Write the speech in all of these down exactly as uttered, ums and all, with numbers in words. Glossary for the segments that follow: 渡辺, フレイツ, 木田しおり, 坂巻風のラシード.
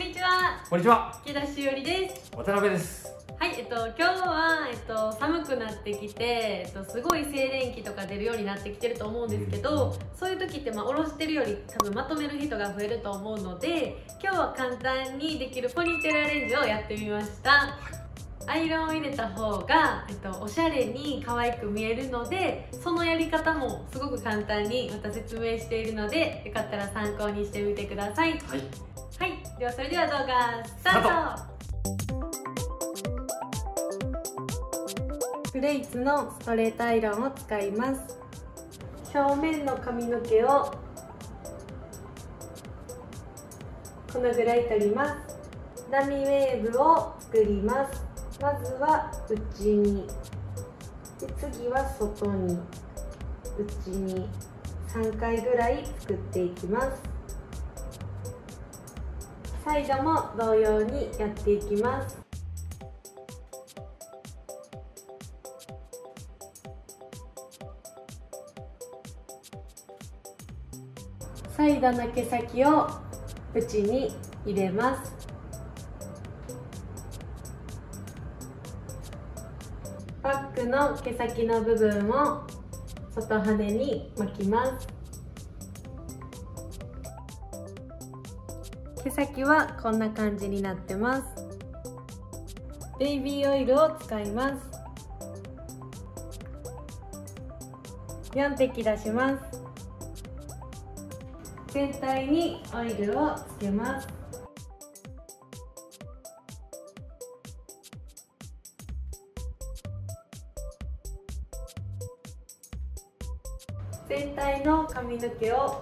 こんにちは。こんにちは。木田しおりです。渡辺です。はい、えっと今日はえっと寒くなってきて、えっとすごい静電気とか出るようになってきてると思うんですけど、うん、そういう時ってまあおろしてるより多分まとめる人が増えると思うので、今日は簡単にできるポニーテールアレンジをやってみました。はい、アイロンを入れた方が、えっと、おしゃれに可愛く見えるので、そのやり方もすごく簡単にまた説明しているので、よかったら参考にしてみてください。はい、はい、ではそれでは動画スタート。フレイツのストレートアイロンを使います。表面の髪の毛をこのぐらい取ります。ダミーウェーブを作ります。まずは内に、で次は外に、内にさんかいぐらい作っていきます。サイドも同様にやっていきます。サイドの毛先を内に入れます。バックの毛先の部分を外羽に巻きます。毛先はこんな感じになってます。ベイビーオイルを使います。よんてき出します。全体にオイルをつけます。全体の髪の毛を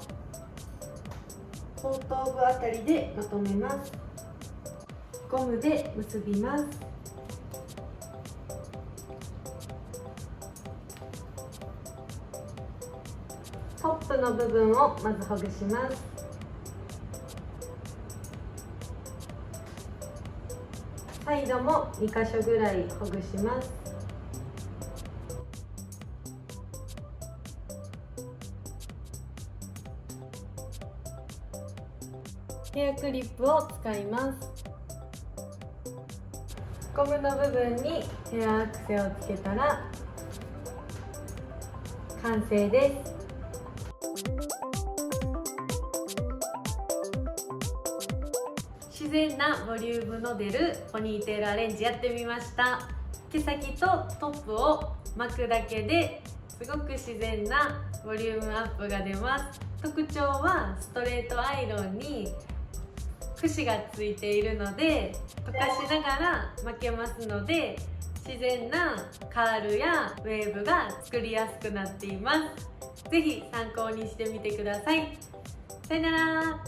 後頭部あたりでまとめます。ゴムで結びます。トップの部分をまずほぐします。サイドもにかしょぐらいほぐします。ヘアクリップを使います。ゴムの部分にヘアアクセをつけたら完成です。自然なボリュームの出るポニーテールアレンジやってみました。毛先とトップを巻くだけですごく自然なボリュームアップが出ます。特徴はストレートアイロンに櫛がついているので溶かしながら巻けますので、自然なカールやウェーブが作りやすくなっています。是非参考にしてみてください。さよなら。